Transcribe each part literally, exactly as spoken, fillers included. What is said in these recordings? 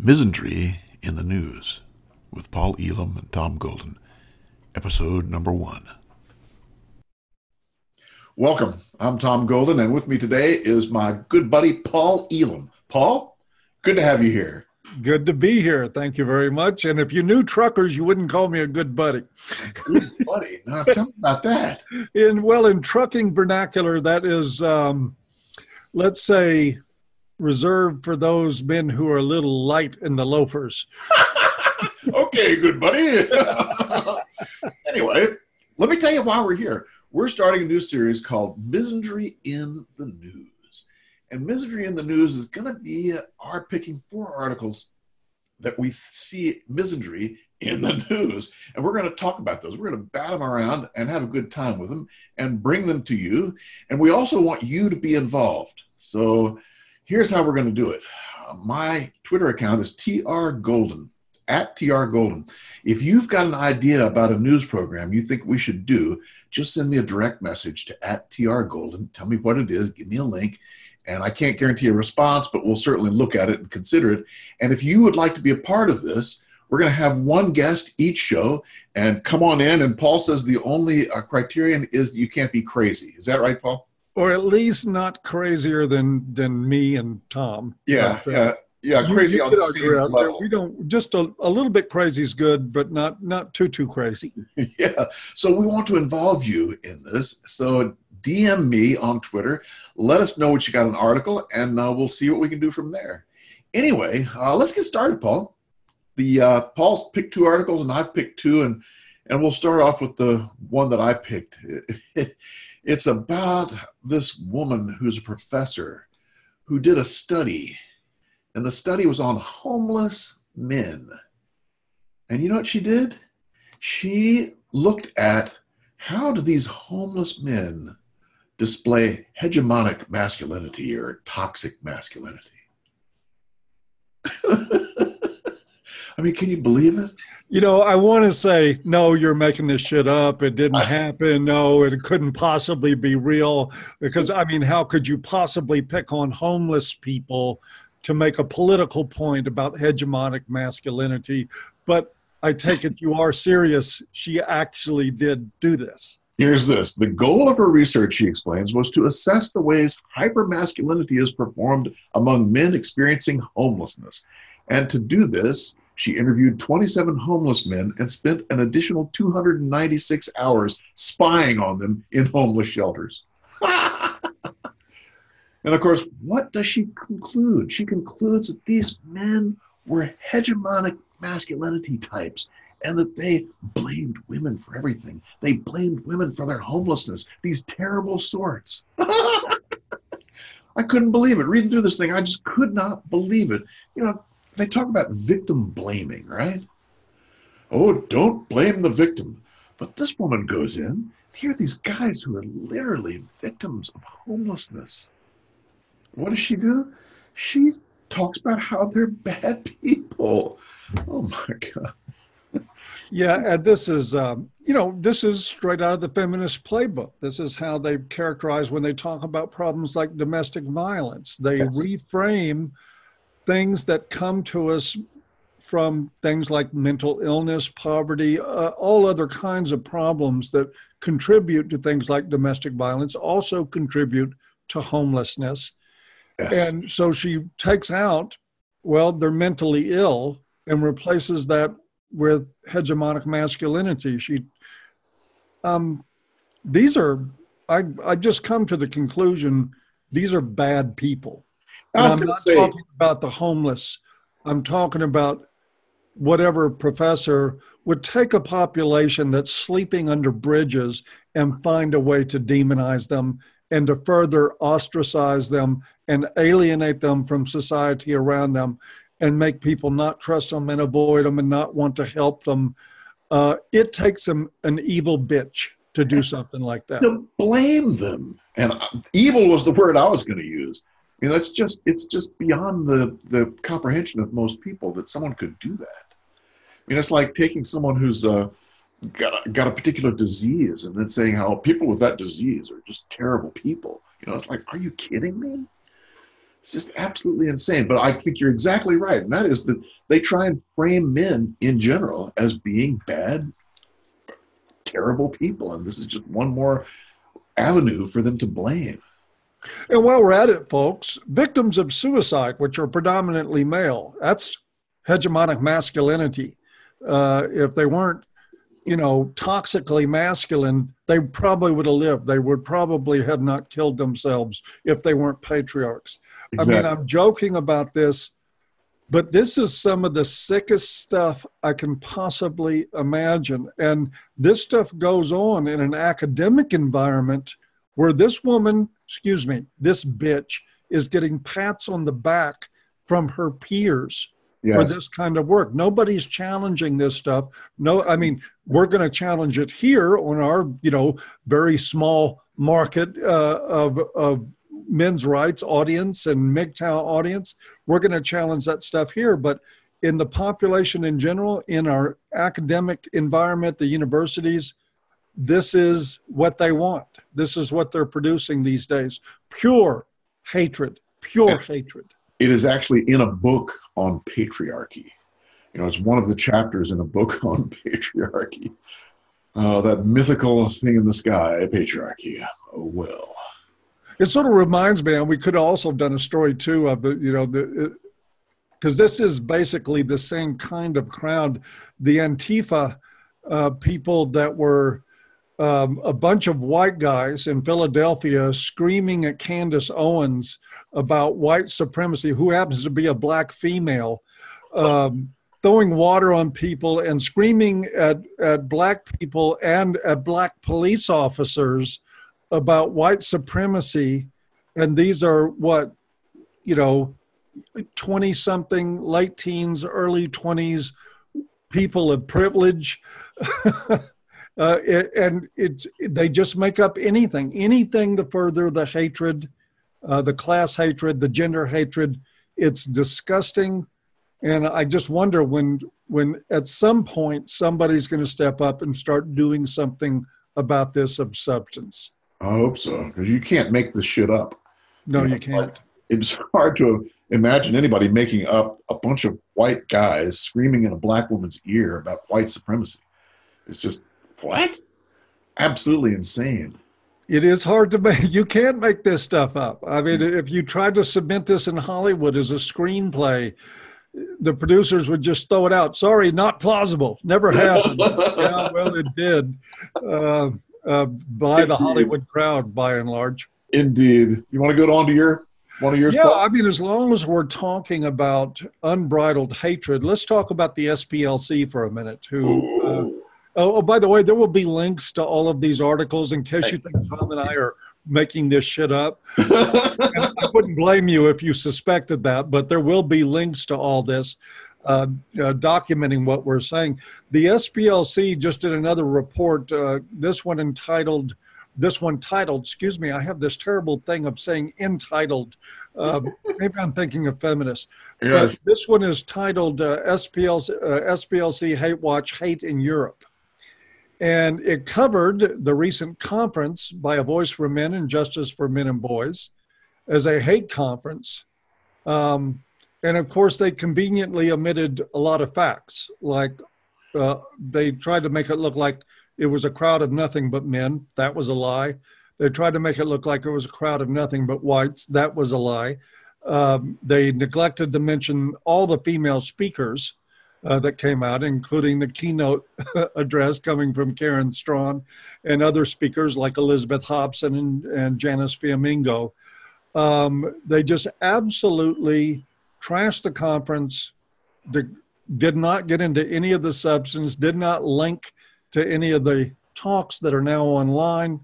Misandry in the News with Paul Elam and Tom Golden, episode number one. Welcome. I'm Tom Golden, and with me today is my good buddy Paul Elam. Paul, good to have you here. Good to be here. Thank you very much. And if you knew truckers, you wouldn't call me a good buddy. Good buddy. Now tell me about that. In, well, in trucking vernacular, that is, um, let's say, reserved for those men who are a little light in the loafers. Okay, good buddy. Anyway, let me tell you why we're here. We're starting a new series called Misandry in the News. And Misandry in the News is going to be our picking four articles that we see misandry in the news. And we're going to talk about those. We're going to bat them around and have a good time with them and bring them to you. And we also want you to be involved. So here's how we're going to do it. My Twitter account is T R Golden, at T R Golden. If you've got an idea about a news program you think we should do, just send me a direct message to at T R Golden. Tell me what it is. Give me a link. And I can't guarantee a response, but we'll certainly look at it and consider it. And if you would like to be a part of this, we're going to have one guest each show and come on in. And Paul says the only uh, criterion is that you can't be crazy. Is that right, Paul? Or at least not crazier than than me and Tom. Yeah, but, uh, yeah, yeah, you, crazy you on the same level. There. We don't, just a, a little bit crazy is good, but not, not too, too crazy. Yeah, so we want to involve you in this. So D M me on Twitter. Let us know what you got in the article, and uh, we'll see what we can do from there. Anyway, uh, let's get started, Paul. The uh, Paul's picked two articles, and I've picked two, and and we'll start off with the one that I picked. It's about this woman who's a professor who did a study, and the study was on homeless men. And you know what she did? She looked at how do these homeless men display hegemonic masculinity or toxic masculinity? I mean, can you believe it? You know, I want to say, no, you're making this shit up. It didn't happen. No, it couldn't possibly be real. Because, I mean, how could you possibly pick on homeless people to make a political point about hegemonic masculinity? But I take it you are serious. She actually did do this. Here's this. The goal of her research, she explains, was to assess the ways hypermasculinity is performed among men experiencing homelessness. And to do this, she interviewed twenty-seven homeless men and spent an additional two hundred ninety-six hours spying on them in homeless shelters. And of course, what does she conclude? She concludes that these men were hegemonic masculinity types, and that they blamed women for everything. They blamed women for their homelessness, these terrible sorts. I couldn't believe it. Reading through this thing, I just could not believe it. You know, they talk about victim blaming, right? Oh, don't blame the victim. But this woman goes in, here are these guys who are literally victims of homelessness. What does she do? She talks about how they're bad people. Oh, my God. Yeah, and this is, um, you know, this is straight out of the feminist playbook. This is how they've characterized when they talk about problems like domestic violence. They yes. reframe things that come to us from things like mental illness, poverty, uh, all other kinds of problems that contribute to things like domestic violence, also contribute to homelessness. Yes. And so she takes out, well, they're mentally ill, and replaces that with hegemonic masculinity. She, um, these are, I, I just come to the conclusion, these are bad people. I was I'm not say, talking about the homeless. I'm talking about whatever professor would take a population that's sleeping under bridges and find a way to demonize them and to further ostracize them and alienate them from society around them, and make people not trust them and avoid them and not want to help them. Uh, it takes them an evil bitch to do something like that. To blame them. And evil was the word I was going to use. I mean, that's just, it's just beyond the, the comprehension of most people that someone could do that. I mean, it's like taking someone who's uh, got, a, got a particular disease and then saying how people with that disease are just terrible people. You know, it's like, are you kidding me? It's just absolutely insane. But I think you're exactly right. And that is that they try and frame men in general as being bad, terrible people. And this is just one more avenue for them to blame. And while we're at it, folks, victims of suicide, which are predominantly male, that's hegemonic masculinity. Uh, if they weren't, you know, toxically masculine, they probably would have lived. They would probably have not killed themselves if they weren't patriarchs. Exactly. I mean, I'm joking about this, but this is some of the sickest stuff I can possibly imagine. And this stuff goes on in an academic environment where this woman, excuse me, this bitch is getting pats on the back from her peers. Yes. For this kind of work. Nobody's challenging this stuff. No, I mean, we're going to challenge it here on our, you know, very small market uh, of, of men's rights audience and M G T O W audience. We're going to challenge that stuff here. But in the population in general, in our academic environment, the universities, this is what they want. This is what they're producing these days. Pure hatred, pure hatred. It is actually in a book on patriarchy. You know, it's one of the chapters in a book on patriarchy. Oh, that mythical thing in the sky, patriarchy. Oh, well. It sort of reminds me, and we could also have done a story too of, you know, the, because this is basically the same kind of crowd, the Antifa uh, people that were Um, a bunch of white guys in Philadelphia screaming at Candace Owens about white supremacy, who happens to be a black female, um, throwing water on people and screaming at, at black people and at black police officers about white supremacy. And these are what, you know, twenty something, late teens, early twenties, people of privilege. Uh, it, and it, they just make up anything, anything to further the hatred, uh, the class hatred, the gender hatred. It's disgusting. And I just wonder when, when at some point somebody's going to step up and start doing something about this of substance. I hope so, because you can't make this shit up. No, you, know, you can't. Like, it's hard to imagine anybody making up a bunch of white guys screaming in a black woman's ear about white supremacy. It's just... What? Absolutely insane. It is hard to make. You can't make this stuff up. I mean, if you tried to submit this in Hollywood as a screenplay, the producers would just throw it out. Sorry, not plausible. Never happened. Yeah, well, it did uh, uh, by the Hollywood crowd, by and large. Indeed. You want to go on to your one of yours? Yeah, I mean, as long as we're talking about unbridled hatred, let's talk about the S P L C for a minute, who... Uh, Oh, oh, by the way, there will be links to all of these articles in case you think Tom and I are making this shit up. I wouldn't blame you if you suspected that, but there will be links to all this uh, uh, documenting what we're saying. The S P L C just did another report, uh, this one entitled, this one titled, excuse me, I have this terrible thing of saying entitled. Uh, maybe I'm thinking of feminists. Yes. This one is titled uh, S P L C, uh, S P L C Hate Watch, Hate in Europe. And it covered the recent conference by A Voice for Men and Justice for Men and Boys as a hate conference. Um, and of course, they conveniently omitted a lot of facts. Like uh, they tried to make it look like it was a crowd of nothing but men. That was a lie. They tried to make it look like it was a crowd of nothing but whites. That was a lie. Um, they neglected to mention all the female speakers Uh, that came out, including the keynote address coming from Karen Strong and other speakers like Elizabeth Hobson and, and Janice Fiamingo. Um, they just absolutely trashed the conference, did, did not get into any of the substance, did not link to any of the talks that are now online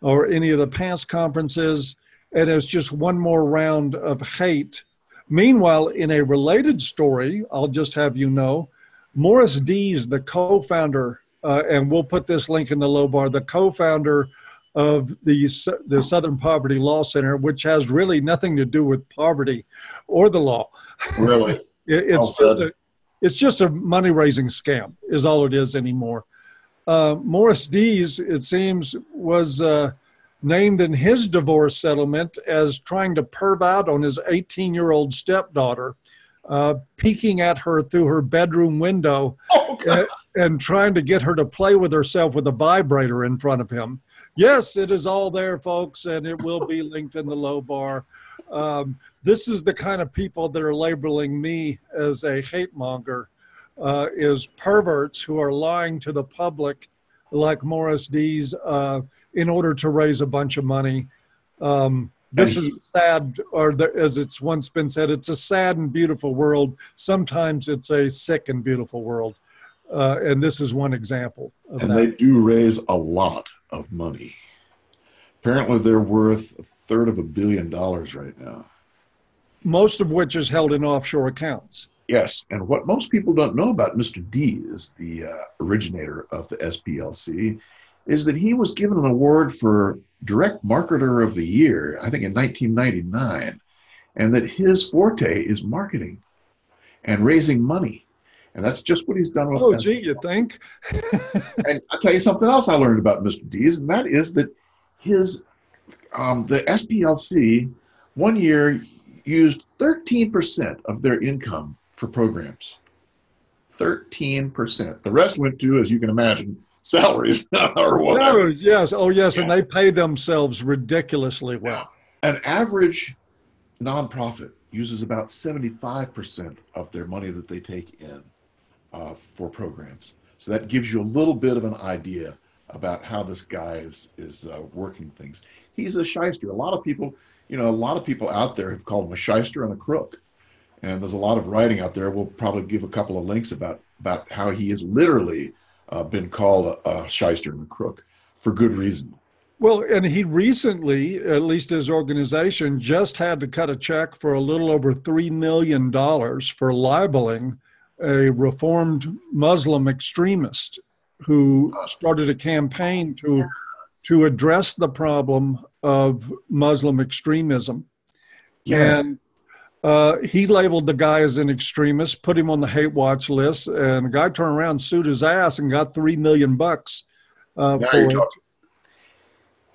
or any of the past conferences. And it's just one more round of hate. Meanwhile, in a related story, I'll just have you know, Morris Dees, the co-founder, uh, and we'll put this link in the low bar, the co-founder of the, the Southern Poverty Law Center, which has really nothing to do with poverty or the law. Really? it, it's, just a, it's just a money-raising scam is all it is anymore. Uh, Morris Dees, it seems, was uh, named in his divorce settlement as trying to perv out on his eighteen-year-old stepdaughter, uh, peeking at her through her bedroom window oh, and, and trying to get her to play with herself with a vibrator in front of him. Yes, it is all there, folks, and it will be linked in the low bar. Um, this is the kind of people that are labeling me as a hate monger, uh, is perverts who are lying to the public like Morris Dees uh, in order to raise a bunch of money. Um, this is sad, or the, as it's once been said, it's a sad and beautiful world. Sometimes it's a sick and beautiful world. Uh, and this is one example of and that. They do raise a lot of money. Apparently they're worth a third of a billion dollars right now. Most of which is held in offshore accounts. Yes, and what most people don't know about Mister Dees, the uh, originator of the S P L C, is that he was given an award for Direct Marketer of the Year, I think in nineteen ninety-nine, and that his forte is marketing and raising money. And that's just what he's done with. Oh, gee, you think? And I'll tell you something else I learned about Mister Dees, and that is that his um, the S P L C one year used thirteen percent of their income for programs. thirteen percent. The rest went to, as you can imagine, salaries or whatever. Salaries, yes. Oh, yes, yeah. And they pay themselves ridiculously well. Yeah. An average nonprofit uses about seventy-five percent of their money that they take in. Uh, for programs. So that gives you a little bit of an idea about how this guy is, is uh, working things. He's a shyster. A lot of people, you know, a lot of people out there have called him a shyster and a crook. And there's a lot of writing out there. We'll probably give a couple of links about, about how he has literally uh, been called a, a shyster and a crook for good reason. Well, and he recently, at least his organization, just had to cut a check for a little over three million dollars for libeling a reformed Muslim extremist who started a campaign to to address the problem of Muslim extremism. Yes. And uh, he labeled the guy as an extremist, put him on the hate watch list, and the guy turned around, sued his ass, and got three million bucks. Uh, now for you're talking.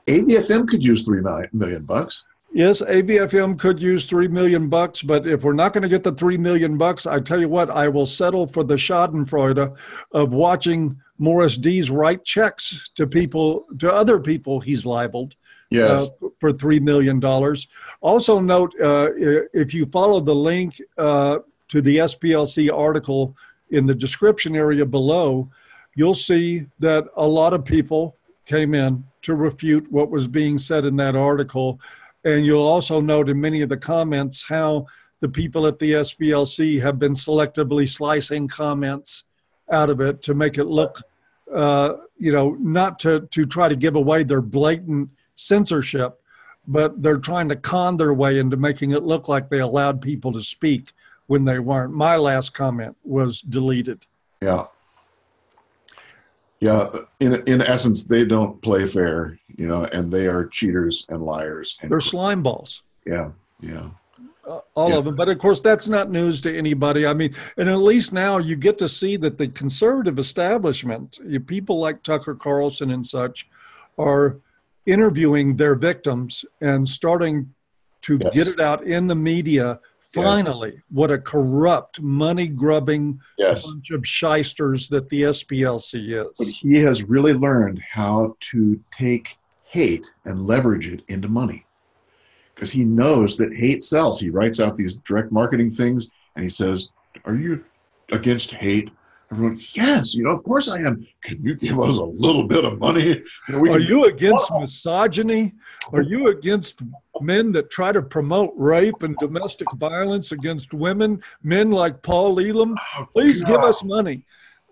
A B F M could use three million bucks. Yes, A V F M could use three million bucks, but if we're not going to get the three million bucks, I tell you what, I will settle for the Schadenfreude of watching Morris Dees write checks to people, to other people he's libeled. Yes, uh, for three million dollars. Also, note uh, if you follow the link uh, to the S P L C article in the description area below, you'll see that a lot of people came in to refute what was being said in that article. And you'll also note in many of the comments how the people at the S P L C have been selectively slicing comments out of it to make it look, uh, you know, not to, to try to give away their blatant censorship, but they're trying to con their way into making it look like they allowed people to speak when they weren't. My last comment was deleted. Yeah. Yeah, in in essence, they don't play fair, you know, and they are cheaters and liars. And they're slime balls. Yeah, yeah. Uh, all yeah. of them. But, of course, that's not news to anybody. I mean, and at least now you get to see that the conservative establishment, you, people like Tucker Carlson and such, are interviewing their victims and starting to yes. get it out in the media. Finally, yes. what a corrupt, money-grubbing yes. bunch of shysters that the S P L C is. But he has really learned how to take hate and leverage it into money, because he knows that hate sells. He writes out these direct marketing things, and he says, "Are you against hate?" Everyone, yes, you know, of course I am. Can you give us a little bit of money? You know, we Are can, you against wow. misogyny? Are you against men that try to promote rape and domestic violence against women? Men like Paul Elam? Oh, please God. give us money.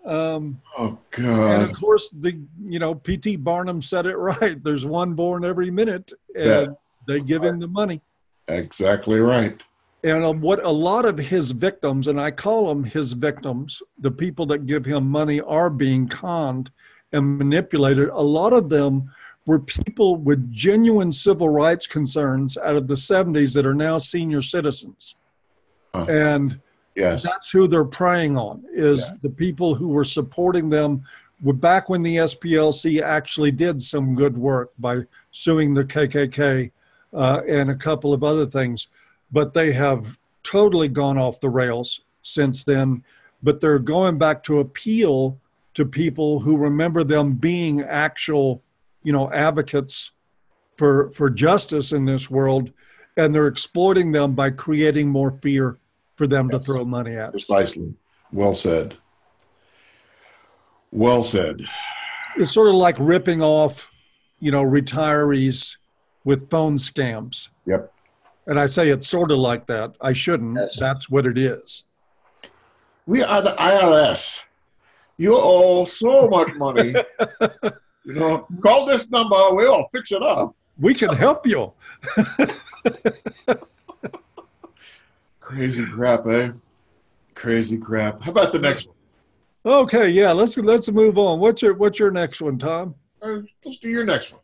Um, oh, God. And, of course, the you know, P T Barnum said it right. There's one born every minute, and that, they give him the money. Exactly right. And what a lot of his victims, and I call them his victims, the people that give him money are being conned and manipulated. A lot of them were people with genuine civil rights concerns out of the seventies that are now senior citizens. Huh. And yes. that's who they're preying on, is yeah. the people who were supporting them back when the S P L C actually did some good work by suing the K K K uh, and a couple of other things, but they have totally gone off the rails since then. But they're going back to appeal to people who remember them being actual, you know, advocates for, for justice in this world, and they're exploiting them by creating more fear for them yes. to throw money at. Precisely. Well said. Well said. It's sort of like ripping off, you know, retirees with phone scams. Yep. And I say it's sort of like that. I shouldn't. Yes. That's what it is. We are the I R S. You owe so much money. You know, call this number. We'll fix it up. We can help you. Crazy crap, eh? Crazy crap. How about the next one? Okay, yeah, let's let's move on. What's your what's your next one, Tom? Uh, let's do your next one.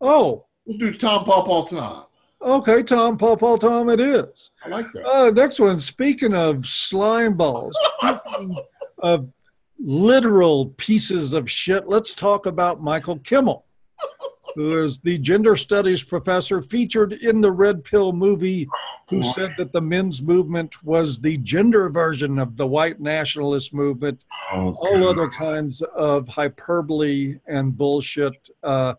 Oh, we'll do Tom, Paul, Paul, Tom. Okay, Tom, Paul, Paul, Tom. It is. I like that. Uh, next one. Speaking of slime balls, speaking of literal pieces of shit, let's talk about Michael Kimmel, who is the gender studies professor featured in the Red Pill movie, who said that the men's movement was the gender version of the white nationalist movement. Oh, all other kinds of hyperbole and bullshit. Uh,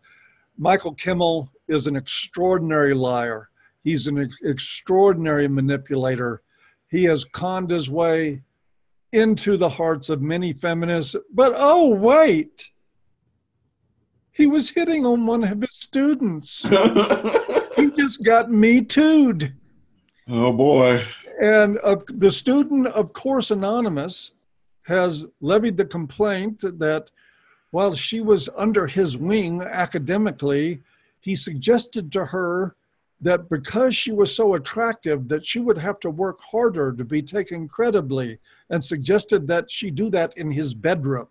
Michael Kimmel is an extraordinary liar. He's an ex extraordinary manipulator. He has conned his way into the hearts of many feminists. But oh, wait. He was hitting on one of his students. He just got Me Too'd. Oh, boy. And uh, the student, of course, anonymous, has levied the complaint that while she was under his wing academically, he suggested to her that because she was so attractive that she would have to work harder to be taken credibly, and suggested that she do that in his bedroom.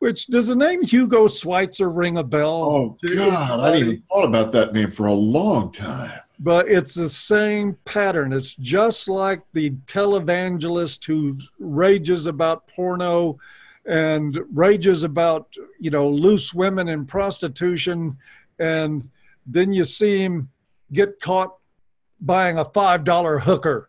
Which, does the name Hugo Schwyzer ring a bell? Oh, God, I hadn't even thought about that name for a long time. But it's the same pattern. It's just like the televangelist who rages about porno and rages about, you know, loose women and prostitution. And then you see him get caught buying a five dollar hooker.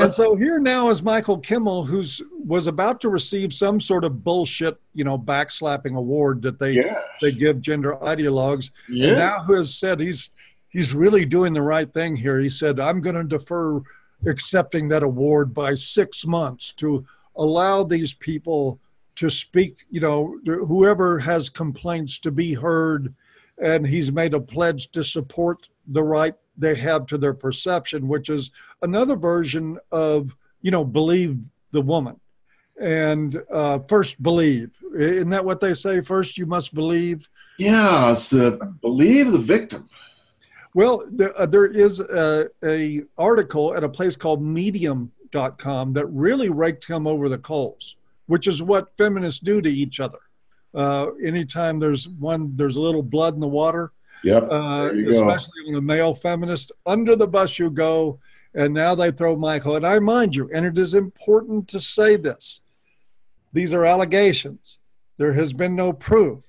And so here now is Michael Kimmel, who's was about to receive some sort of bullshit, you know, backslapping award that they yes. they give gender ideologues. Yeah. And now who has said he's he's really doing the right thing here. He said, I'm going to defer accepting that award by six months to allow these people to speak, you know, whoever has complaints to be heard. And he's made a pledge to support the right they have to their perception, which is another version of, you know, believe the woman. And uh, first believe. Isn't that what they say? First you must believe. Yeah, it's the believe the victim. Well, there, uh, there is a, a article at a place called Medium dot com that really raked him over the coals, which is what feminists do to each other. Uh, anytime there's one, there's a little blood in the water. Yep, uh, especially on a male feminist, under the bus you go, and now they throw Michael. And I mind you, and it is important to say this, these are allegations. There has been no proof.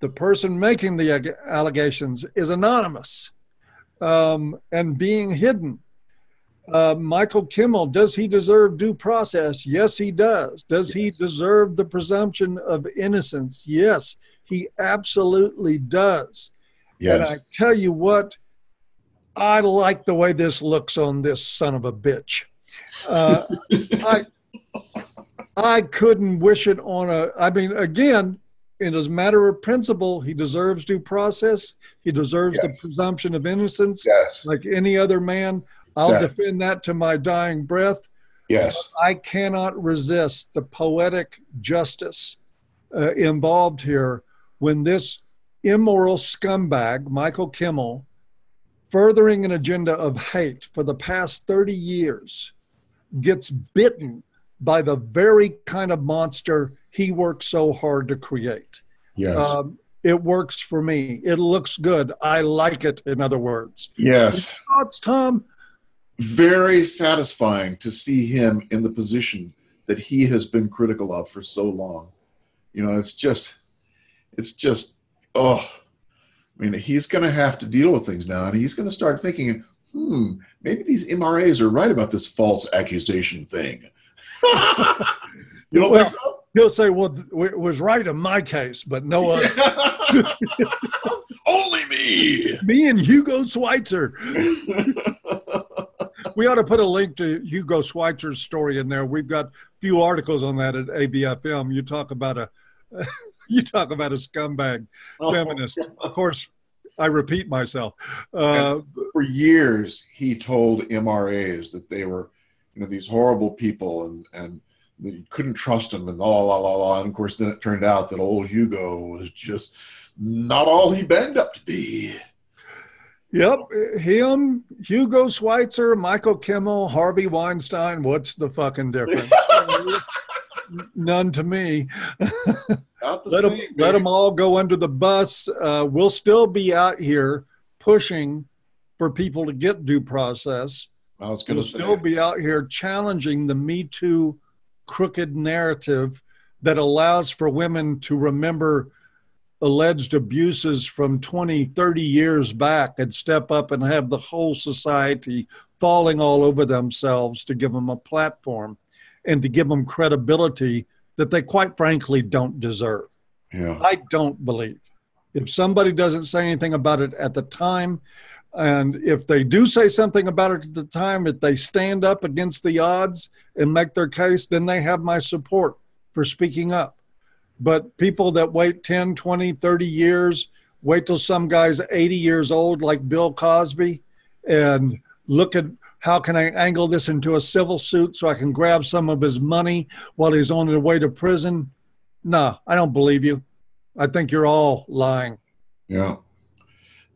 The person making the allegations is anonymous um, and being hidden. Uh, Michael Kimmel, does he deserve due process? Yes, he does. Does yes. he deserve the presumption of innocence? Yes, he absolutely does. Yes. And I tell you what, I like the way this looks on this son of a bitch. Uh, I, I couldn't wish it on a, I mean, again, it is a matter of principle. He deserves due process. He deserves yes. the presumption of innocence yes. like any other man. I'll exactly. defend that to my dying breath. Yes. I cannot resist the poetic justice uh, involved here when this immoral scumbag, Michael Kimmel, furthering an agenda of hate for the past thirty years, gets bitten by the very kind of monster he worked so hard to create. Yes. Um, it works for me. It looks good. I like it, in other words. Yes. Thoughts, Tom? very satisfying to see him in the position that he has been critical of for so long. You know, it's just, it's just, oh, I mean, he's going to have to deal with things now, and he's going to start thinking, hmm, maybe these M R As are right about this false accusation thing. You don't well, think so? He'll say, well, it was right in my case, but no other. Yeah. Only me. Me and Hugo Schwyzer. We ought to put a link to Hugo Schwyzer's story in there. We've got a few articles on that at A B F M. You talk about a, you talk about a scumbag oh, feminist. God. Of course, I repeat myself. Uh, for years, he told M R As that they were, you know, these horrible people, and and that you couldn't trust them, and la la la la. And of course, then it turned out that old Hugo was just not all he banged up to be. Yep, him, Hugo Schwyzer, Michael Kimmel, Harvey Weinstein. What's the fucking difference? None to me. Not the let, same, them, let them all go under the bus. Uh, we'll still be out here pushing for people to get due process. I was going to we'll say. Still be out here challenging the Me Too crooked narrative that allows for women to remember alleged abuses from twenty, thirty years back and step up and have the whole society falling all over themselves to give them a platform and to give them credibility that they quite frankly don't deserve. Yeah. I don't believe. If somebody doesn't say anything about it at the time, and if they do say something about it at the time, if they stand up against the odds and make their case, then they have my support for speaking up. But people that wait ten, twenty, thirty years, wait till some guy's eighty years old like Bill Cosby and look at how can I angle this into a civil suit so I can grab some of his money while he's on the way to prison. Nah, I don't believe you. I think you're all lying. Yeah.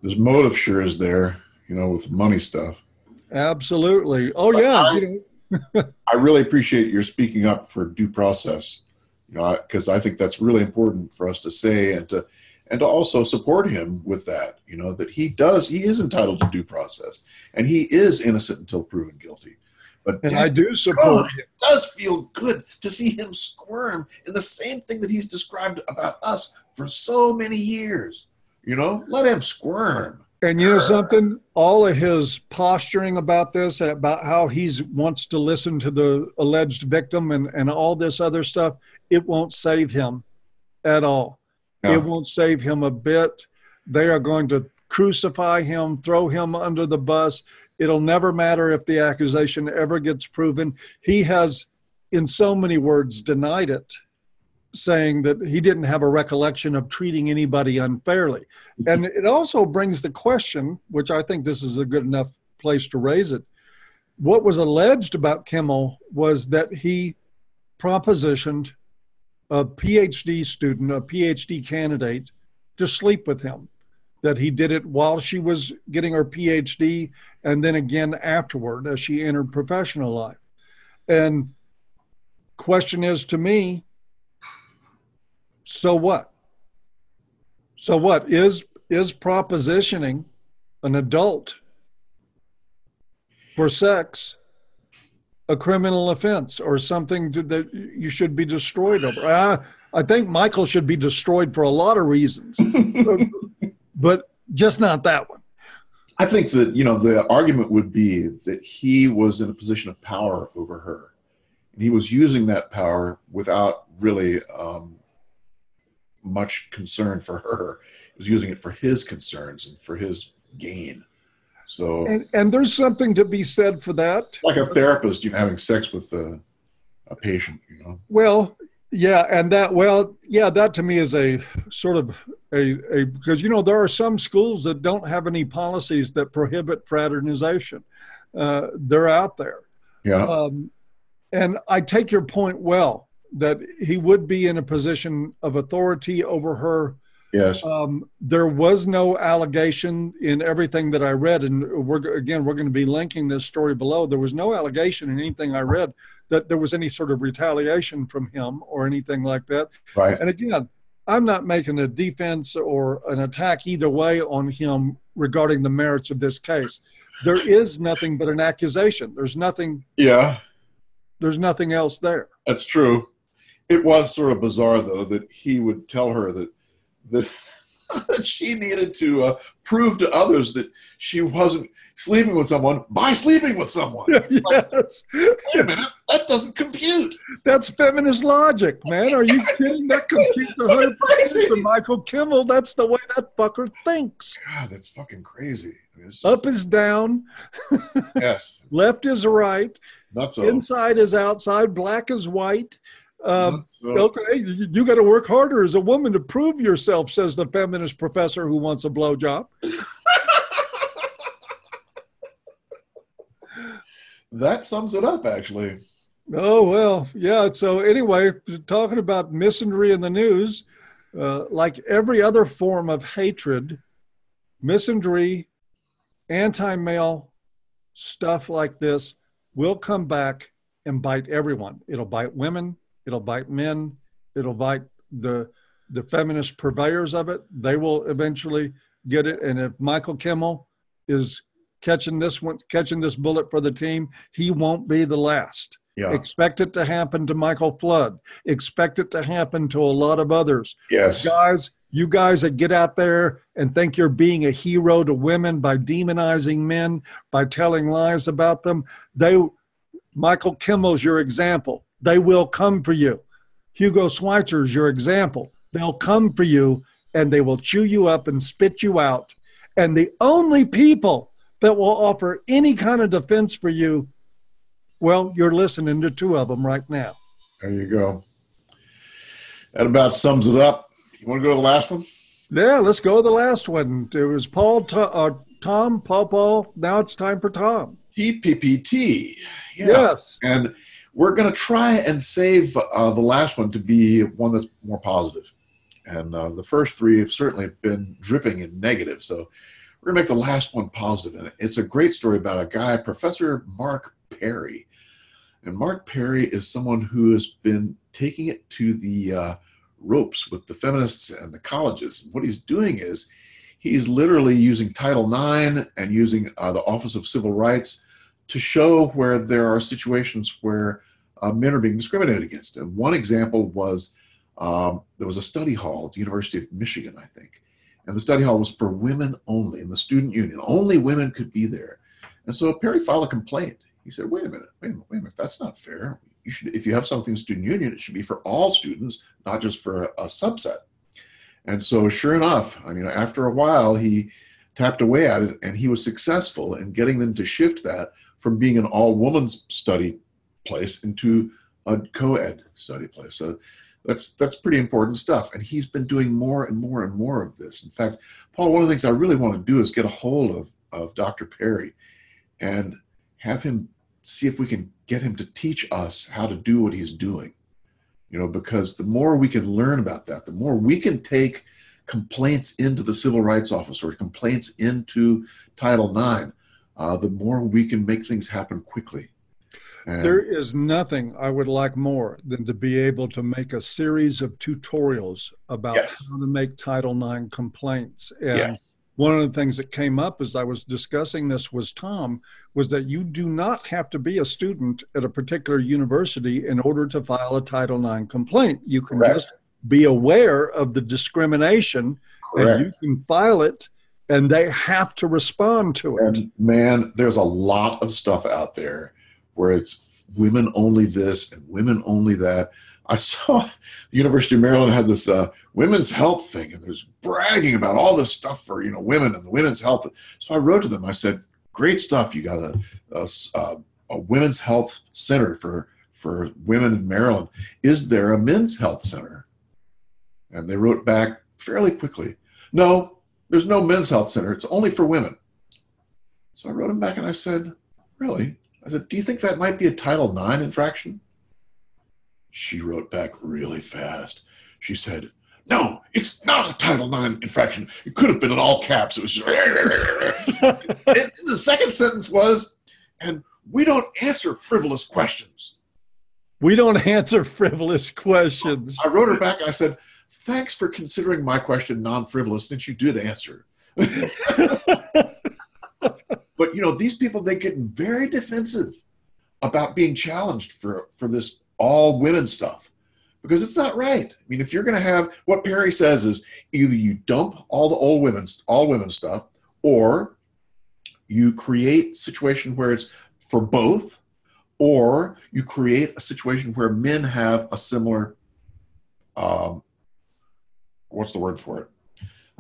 This motive sure is there, you know, with money stuff. Absolutely. Oh, but yeah. I, I really appreciate your speaking up for due process. You know, because I, I think that's really important for us to say, and to and to also support him with that, you know, that he does, he is entitled to due process, and he is innocent until proven guilty. But and I do support God, him. It does feel good to see him squirm in the same thing that he's described about us for so many years. You know, let him squirm. And you know something? All of his posturing about this, about how he wants to listen to the alleged victim and, and all this other stuff, it won't save him at all. No. It won't save him a bit. They are going to crucify him, throw him under the bus. It'll never matter if the accusation ever gets proven. He has, in so many words, denied it, saying that he didn't have a recollection of treating anybody unfairly. And it also brings the question, which I think this is a good enough place to raise it. What was alleged about Kimmel was that he propositioned a PhD student, a PhD candidate, to sleep with him, that he did it while she was getting her PhD and then again afterward as she entered professional life. And question is to me, so what? So what is is propositioning an adult for sex a criminal offense or something to, that you should be destroyed over? I, I think Michael should be destroyed for a lot of reasons, but, but just not that one. I think that, you know, the argument would be that he was in a position of power over her, and he was using that power without really um, much concern for her. He was using it for his concerns and for his gain. So, and, and there's something to be said for that. Like a therapist, you know, having sex with a, a patient, you know. Well, yeah, and that, well, yeah, that to me is a sort of a, a because, you know, there are some schools that don't have any policies that prohibit fraternization. Uh, they're out there. Yeah. Um, and I take your point well, that he would be in a position of authority over her. Yes. Um, there was no allegation in everything that I read, and we're, again, we're going to be linking this story below. There was no allegation in anything I read that there was any sort of retaliation from him or anything like that. Right. And again, I'm not making a defense or an attack either way on him regarding the merits of this case. There is nothing but an accusation. There's nothing. Yeah. There's nothing else there. That's true. It was sort of bizarre, though, that he would tell her that that, that she needed to uh, prove to others that she wasn't sleeping with someone by sleeping with someone. Yes. Like, wait a minute, that doesn't compute. That's feminist logic, man. Are you kidding? That computes to her, to Michael Kimmel. That's the way that fucker thinks. God, that's fucking crazy. I mean, just... Up is down. Yes. Left is right. Not so. Inside is outside. Black is white. Um, so. Okay, you, you got to work harder as a woman to prove yourself, says the feminist professor who wants a blowjob. That sums it up, actually. Oh, well, yeah. So anyway, talking about misandry in the news, uh, like every other form of hatred, misandry, anti-male stuff like this will come back and bite everyone. It'll bite women. It'll bite men. It'll bite the the feminist purveyors of it. They will eventually get it. And if Michael Kimmel is catching this one, catching this bullet for the team, he won't be the last. Yeah. Expect it to happen to Michael Flood. Expect it to happen to a lot of others. Yes, guys, you guys that get out there and think you're being a hero to women by demonizing men, by telling lies about them. They, Michael Kimmel's your example. They will come for you. Hugo Schwyzer is your example. They'll come for you, and they will chew you up and spit you out. And the only people that will offer any kind of defense for you, well, you're listening to two of them right now. There you go. That about sums it up. You want to go to the last one? Yeah, let's go to the last one. It was Paul, uh, Tom, Paul, Paul. Now it's time for Tom. T P P T. Yeah. Yes. And... we're going to try and save uh, the last one to be one that's more positive. And uh, the first three have certainly been dripping in negative. So we're going to make the last one positive. And it's a great story about a guy, Professor Mark Perry. And Mark Perry is someone who has been taking it to the uh, ropes with the feminists and the colleges. And what he's doing is he's literally using Title nine and using uh, the Office of Civil Rights to show where there are situations where uh, men are being discriminated against. And one example was um, there was a study hall at the University of Michigan, I think. And the study hall was for women only in the student union. Only women could be there. And so Perry filed a complaint. He said, wait a minute, wait a minute, wait a minute. That's not fair. You should, if you have something in student union, it should be for all students, not just for a, a subset. And so sure enough, I mean, after a while, he tapped away at it, and he was successful in getting them to shift that from being an all-woman study place into a co-ed study place. So that's that's pretty important stuff. And he's been doing more and more and more of this. In fact, Paul, one of the things I really want to do is get a hold of, of Doctor Perry and have him see if we can get him to teach us how to do what he's doing. You know, because the more we can learn about that, the more we can take complaints into the Civil Rights Office or complaints into Title nine, Uh, the more we can make things happen quickly. And there is nothing I would like more than to be able to make a series of tutorials about yes. how to make Title nine complaints. And yes. one of the things that came up as I was discussing this was, Tom, was that you do not have to be a student at a particular university in order to file a Title nine complaint. You can Correct. just be aware of the discrimination Correct. and you can file it. And they have to respond to it. And man, there's a lot of stuff out there where it's women only this and women only that. I saw the University of Maryland had this uh, women's health thing, and there's bragging about all this stuff for you know women and the women's health. So I wrote to them. I said, "Great stuff. You got a a, a women's health center for for women in Maryland. Is there a men's health center?" And they wrote back fairly quickly, "No. There's no men's health center. It's only for women." So I wrote him back and I said, "Really?" I said, "Do you think that might be a Title nine infraction?" She wrote back really fast. She said, "No, it's not a Title nine infraction. It could have been in all caps." It was just... The second sentence was, "And we don't answer frivolous questions." We don't answer frivolous questions. I wrote her back and I said, thanks for considering my question non-frivolous, since you did answer. But, you know, these people, they get very defensive about being challenged for, for this all women stuff, because it's not right. I mean, if you're going to have, what Perry says is either you dump all the old women's, all women stuff, or you create a situation where it's for both, or you create a situation where men have a similar, um, what's the word for it?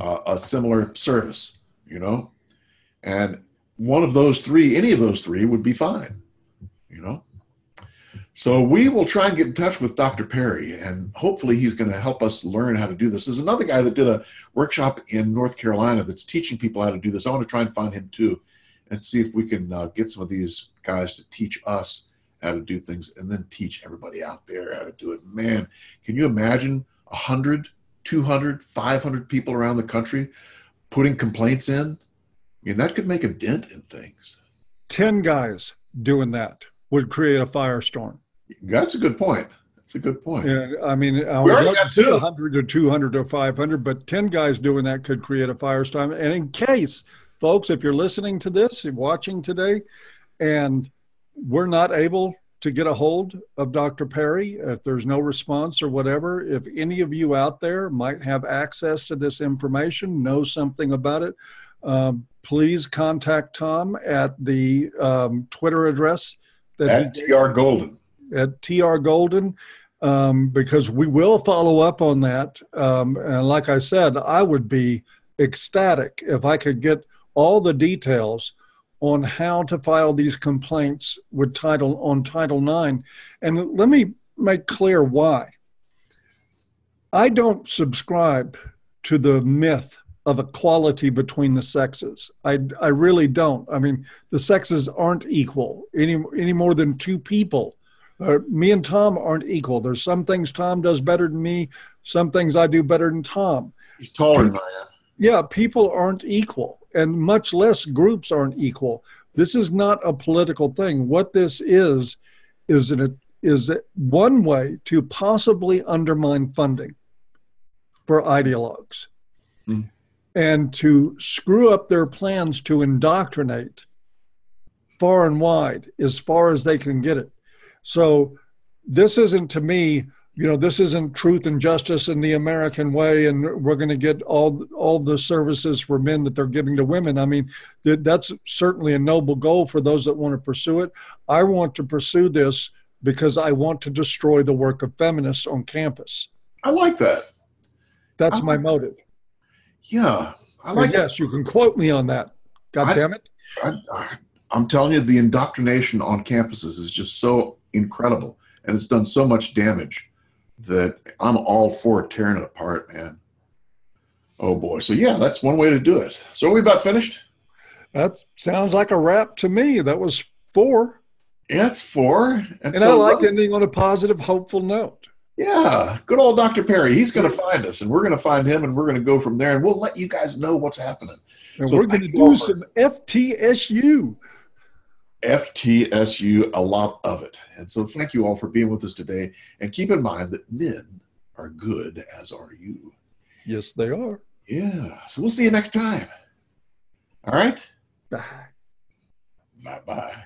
Uh, a similar service, you know? And one of those three, any of those three would be fine, you know? So we will try and get in touch with Doctor Perry, and hopefully he's going to help us learn how to do this. There's another guy that did a workshop in North Carolina that's teaching people how to do this. I want to try and find him too and see if we can uh, get some of these guys to teach us how to do things, and then teach everybody out there how to do it. Man, can you imagine one hundred, two hundred, five hundred people around the country putting complaints in? I mean, that could make a dent in things. ten guys doing that would create a firestorm. That's a good point. That's a good point. Yeah, I mean, I was up to one hundred or two hundred or five hundred, but ten guys doing that could create a firestorm. And in case, folks, if you're listening to this and watching today, and we're not able to get a hold of Doctor Perry, if there's no response or whatever, if any of you out there might have access to this information, know something about it, um, please contact Tom at the um, Twitter address. At T R Golden. At T R Golden, um, because we will follow up on that. Um, and like I said, I would be ecstatic if I could get all the details on how to file these complaints with title on Title nine. And let me make clear why. I don't subscribe to the myth of equality between the sexes. I, I really don't. I mean, the sexes aren't equal any, any more than two people. Uh, me and Tom aren't equal. There's some things Tom does better than me, some things I do better than Tom. He's taller than I am. Yeah, people aren't equal, and much less groups aren't equal. This is not a political thing. What this is, is, an, is one way to possibly undermine funding for ideologues. Mm. And to screw up their plans to indoctrinate far and wide, as far as they can get it. So this isn't, to me, you know, this isn't truth and justice in the American way, and we're going to get all, all the services for men that they're giving to women. I mean, th- that's certainly a noble goal for those that want to pursue it. I want to pursue this because I want to destroy the work of feminists on campus. I like that. That's my motive. Yeah, I like. Well, yes, you can quote me on that. God I, damn it! I, I, I'm telling you, the indoctrination on campuses is just so incredible, and it's done so much damage that I'm all for tearing it apart, man. Oh boy! So yeah, that's one way to do it. So are we about finished? That sounds like a wrap to me. That was four. Yeah, it's four, and, and so I like was, ending on a positive, hopeful note. Yeah, good old Doctor Perry. He's going to find us, and we're going to find him, and we're going to go from there, and we'll let you guys know what's happening. And so we're going to do some F T S U. F T S U, a lot of it. And so thank you all for being with us today. And keep in mind that men are good, as are you. Yes, they are. Yeah, so we'll see you next time. All right? Bye. Bye-bye.